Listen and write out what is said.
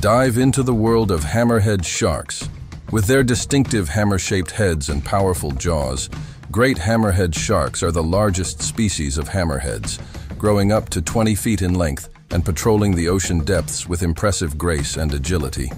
dive into the world of hammerhead sharks. With their distinctive hammer-shaped heads and powerful jaws, great hammerhead sharks are the largest species of hammerheads, growing up to 20 feet in length and patrolling the ocean depths with impressive grace and agility.